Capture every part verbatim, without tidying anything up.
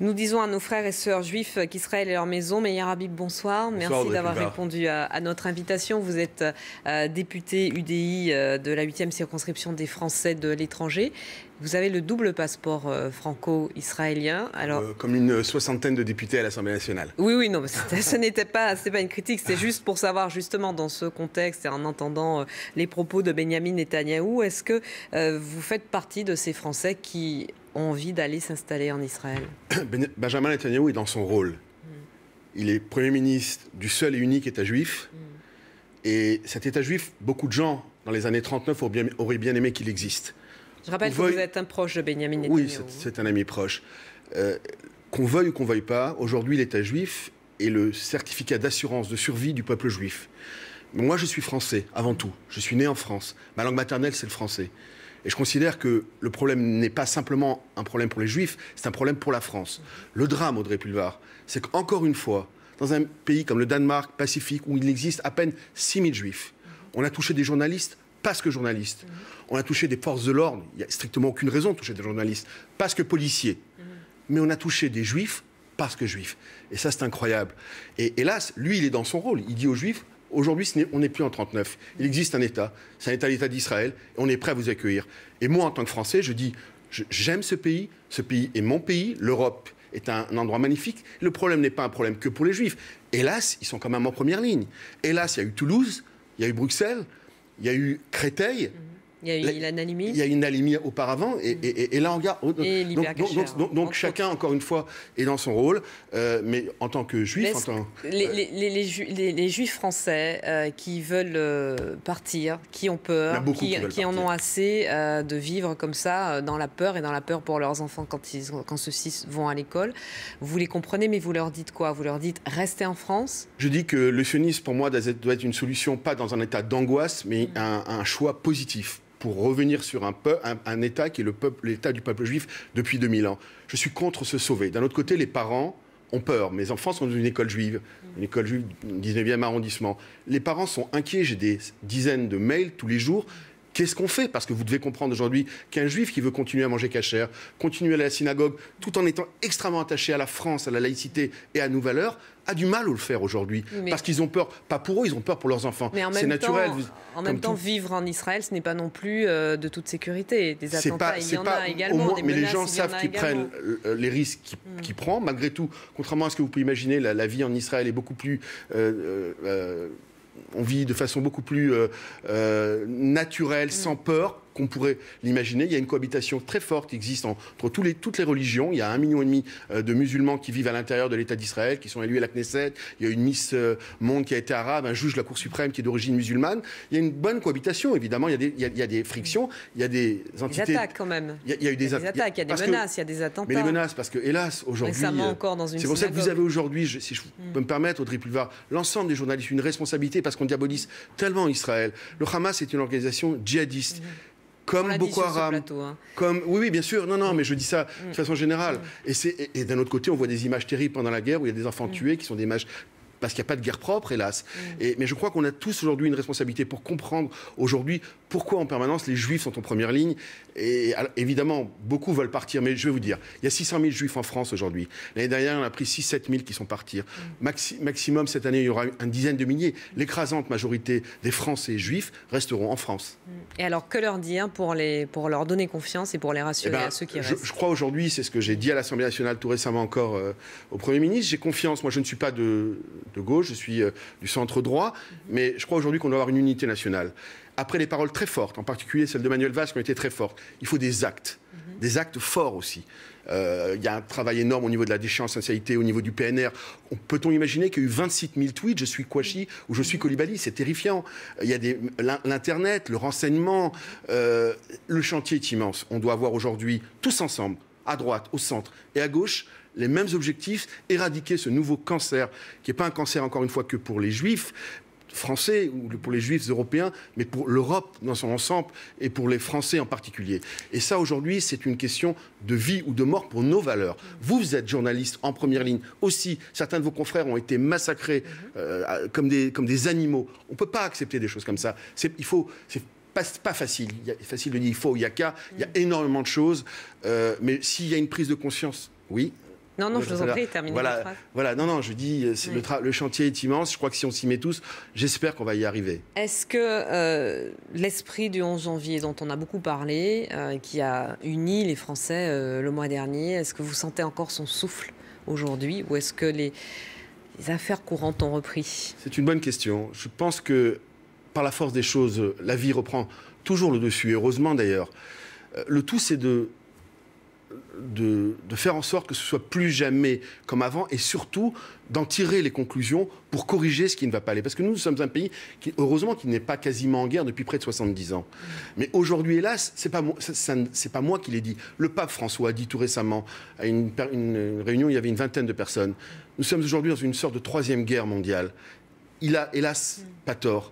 Nous disons à nos frères et sœurs juifs qu'Israël est leur maison. Meyer Habib, bonsoir. bonsoir. Merci d'avoir répondu à, à notre invitation. Vous êtes euh, député U D I euh, de la huitième circonscription des Français de l'étranger. Vous avez le double passeport euh, franco-israélien. Alors... Euh, comme une soixantaine de députés à l'Assemblée nationale. Oui, oui, non, mais ce n'était pas, pas une critique. C'est juste pour savoir, justement, dans ce contexte et en entendant euh, les propos de Benjamin Netanyahu, est-ce que euh, vous faites partie de ces Français qui... envie d'aller s'installer en Israël? Benjamin Netanyahu est dans son rôle. Mm. Il est Premier ministre du seul et unique État juif. Mm. Et cet État juif, beaucoup de gens, dans les années trente-neuf, auraient bien, auraient bien aimé qu'il existe. Je rappelle veuille... que vous êtes un proche de Benjamin Netanyahu. Oui, c'est un ami proche. Euh, qu'on veuille ou qu'on ne veuille pas, aujourd'hui, l'État juif est le certificat d'assurance, de survie du peuple juif. Mais moi, je suis français, avant tout. Je suis né en France. Ma langue maternelle, c'est le français. Et je considère que le problème n'est pas simplement un problème pour les Juifs, c'est un problème pour la France. Le drame, Audrey Pulvar, c'est qu'encore une fois, dans un pays comme le Danemark, Pacifique, où il existe à peine six mille Juifs, on a touché des journalistes parce que journalistes. On a touché des forces de l'ordre, il n'y a strictement aucune raison de toucher des journalistes, parce que policiers. Mais on a touché des Juifs parce que Juifs. Et ça, c'est incroyable. Et hélas, lui, il est dans son rôle. Il dit aux Juifs... Aujourd'hui, on n'est plus en trente-neuf. Il existe un État, c'est un État, l'État d'Israël, et on est prêt à vous accueillir. Et moi, en tant que Français, je dis, j'aime ce pays, ce pays est mon pays, l'Europe est un, un endroit magnifique. Le problème n'est pas un problème que pour les Juifs. Hélas, ils sont quand même en première ligne. Hélas, il y a eu Toulouse, il y a eu Bruxelles, il y a eu Créteil. Il y a eu l'analysie. Il y a eu une analysie auparavant, et, et, et, et là, on regarde. Donc, donc, donc, donc, donc chacun, autres. encore une fois, est dans son rôle, euh, mais en tant que juif. En tant, euh, les, les, les, les, ju les, les juifs français euh, qui veulent euh, partir, qui ont peur, qui, qui, qui en ont assez euh, de vivre comme ça, euh, dans la peur et dans la peur pour leurs enfants quand, ils, quand ceux-ci vont à l'école, vous les comprenez, mais vous leur dites quoi? Vous leur dites restez en France? Je dis que le sionisme, pour moi, doit être une solution, pas dans un état d'angoisse, mais mmh. un, un choix positif, pour revenir sur un, peu, un, un État qui est l'État du peuple juif depuis deux mille ans. Je suis contre se sauver. D'un autre côté, les parents ont peur. Mes enfants sont dans une école juive, une école juive du dix-neuvième arrondissement. Les parents sont inquiets. J'ai des dizaines de mails tous les jours. Qu'est-ce qu'on fait? Parce que vous devez comprendre aujourd'hui qu'un juif qui veut continuer à manger cachère, continuer à aller à la synagogue, tout en étant extrêmement attaché à la France, à la laïcité et à nos valeurs, a du mal à le faire aujourd'hui. Mais... Parce qu'ils ont peur, pas pour eux, ils ont peur pour leurs enfants. C'est naturel. Vous... En même temps, tout... vivre en Israël, ce n'est pas non plus euh, de toute sécurité. Des attentats, pas, il y en pas, a également. Moins, des mais menaces, les gens savent qu'ils prennent euh, les risques qu'ils mm. qu prennent. Malgré tout, contrairement à ce que vous pouvez imaginer, la, la vie en Israël est beaucoup plus... Euh, euh, on vit de façon beaucoup plus euh, euh, naturelle, sans peur, qu'on pourrait l'imaginer. Il y a une cohabitation très forte qui existe entre tous les, toutes les religions. Il y a un million et demi de musulmans qui vivent à l'intérieur de l'État d'Israël, qui sont élus à la Knesset. Il y a une Miss Monde qui a été arabe, un juge de la Cour suprême qui est d'origine musulmane. Il y a une bonne cohabitation, évidemment. Il y a des, il y a, il y a des frictions, il y a des entités... Des attaques, quand même. Il y a, il y a eu des, il y a des attaques, il y a des menaces, que, il y a des attentats. Mais les menaces, parce que, hélas, aujourd'hui... C'est pour ça que vous avez aujourd'hui, si je peux mm. me permettre, Audrey Pulvar, l'ensemble des journalistes, une responsabilité, parce qu'on diabolise tellement Israël. Le Hamas est une organisation djihadiste. Mm. Comme Boko Haram, plateau, hein. comme oui, oui, bien sûr, non, non, mais je dis ça de façon générale. Mm. Et, c'est... et d'un autre côté, on voit des images terribles pendant la guerre où il y a des enfants mm. tués, qui sont des images parce qu'il n'y a pas de guerre propre, hélas. Mm. Et... Mais je crois qu'on a tous aujourd'hui une responsabilité pour comprendre aujourd'hui pourquoi en permanence les Juifs sont en première ligne. Et alors, évidemment, beaucoup veulent partir, mais je vais vous dire, il y a six cent mille Juifs en France aujourd'hui. L'année dernière, on a pris six à sept mille qui sont partis. Mm. Maxi... Maximum cette année, il y aura une dizaine de milliers. L'écrasante majorité des Français Juifs resteront en France. Mm. Et alors, que leur dire pour, les, pour leur donner confiance et pour les rassurer eh ben, à ceux qui je, restent? Je crois aujourd'hui, c'est ce que j'ai dit à l'Assemblée nationale tout récemment encore euh, au Premier ministre, j'ai confiance. Moi, je ne suis pas de, de gauche, je suis euh, du centre droit, mais je crois aujourd'hui qu'on doit avoir une unité nationale. Après les paroles très fortes, en particulier celles de Manuel Valls qui ont été très fortes, il faut des actes, mm-hmm. des actes forts aussi. Euh, il y a un travail énorme au niveau de la déchéance sincérité, au niveau du P N R. Peut-on imaginer qu'il y a eu vingt-six mille tweets, je suis Kouachi ou je suis Kolibali, c'est terrifiant. Il y a des, l'Internet, le renseignement, euh, le chantier est immense. On doit avoir aujourd'hui, tous ensemble, à droite, au centre et à gauche, les mêmes objectifs, éradiquer ce nouveau cancer, qui n'est pas un cancer, encore une fois, que pour les Juifs français ou pour les Juifs européens, mais pour l'Europe dans son ensemble et pour les Français en particulier. Et ça, aujourd'hui, c'est une question de vie ou de mort pour nos valeurs. Vous, vous êtes journaliste en première ligne aussi. Certains de vos confrères ont été massacrés euh, comme des, comme des animaux. On ne peut pas accepter des choses comme ça. C'est, il faut... C'est pas, pas facile. Il y a, facile de dire il faut, il y a qu'à. Il y a énormément de choses. Euh, mais s'il y a une prise de conscience, oui... Non, non, je vous en prie, terminez voilà, la phrase. Voilà, non, non, je dis, oui. le, tra le chantier est immense, je crois que si on s'y met tous, j'espère qu'on va y arriver. Est-ce que euh, l'esprit du onze janvier, dont on a beaucoup parlé, euh, qui a uni les Français euh, le mois dernier, est-ce que vous sentez encore son souffle aujourd'hui, ou est-ce que les, les affaires courantes ont repris? C'est une bonne question. Je pense que, par la force des choses, la vie reprend toujours le dessus, et heureusement d'ailleurs. Le tout, c'est de... De, de faire en sorte que ce soit plus jamais comme avant et surtout d'en tirer les conclusions pour corriger ce qui ne va pas aller. Parce que nous, nous sommes un pays qui, heureusement, qui n'est pas quasiment en guerre depuis près de soixante-dix ans. Mais aujourd'hui, hélas, c'est pas, c'est pas moi qui l'ai dit. Le pape François a dit tout récemment, à une, une réunion, il y avait une vingtaine de personnes. Nous sommes aujourd'hui dans une sorte de troisième guerre mondiale. Il a, hélas, pas tort.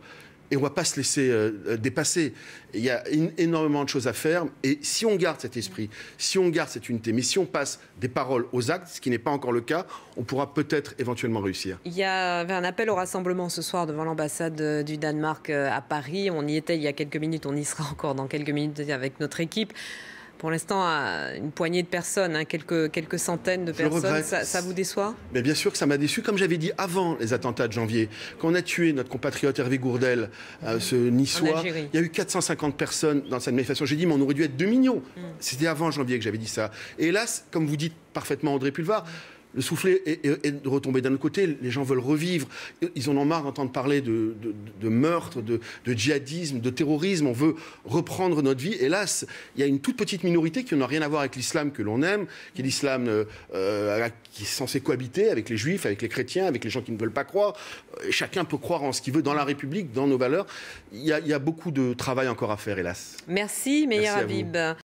Et on ne va pas se laisser euh, dépasser. Il y a énormément de choses à faire. Et si on garde cet esprit, si on garde cette unité, mais si on passe des paroles aux actes, ce qui n'est pas encore le cas, on pourra peut-être éventuellement réussir. Il y avait un appel au rassemblement ce soir devant l'ambassade du Danemark à Paris. On y était il y a quelques minutes, on y sera encore dans quelques minutes avec notre équipe. Pour l'instant, une poignée de personnes, hein, quelques, quelques centaines de personnes, ça, ça vous déçoit? Mais bien sûr que ça m'a déçu, comme j'avais dit avant les attentats de janvier. Quand on a tué notre compatriote Hervé Gourdel, mmh. euh, ce Niçois, il y a eu quatre cent cinquante personnes dans cette manifestation. J'ai dit, mais on aurait dû être deux millions. Mmh. C'était avant janvier que j'avais dit ça. Et hélas, comme vous dites parfaitement, Audrey Pulvar, mmh. le soufflet est, est, est retombé d'un autre côté. Les gens veulent revivre. Ils en ont marre d'entendre parler de, de, de meurtre, de, de djihadisme, de terrorisme. On veut reprendre notre vie. Hélas, il y a une toute petite minorité qui n'a rien à voir avec l'islam que l'on aime, qui est l'islam euh, qui est censé cohabiter avec les juifs, avec les chrétiens, avec les gens qui ne veulent pas croire. Chacun peut croire en ce qu'il veut dans la République, dans nos valeurs. Il y a, il y a beaucoup de travail encore à faire, hélas. Merci, Meyer Habib.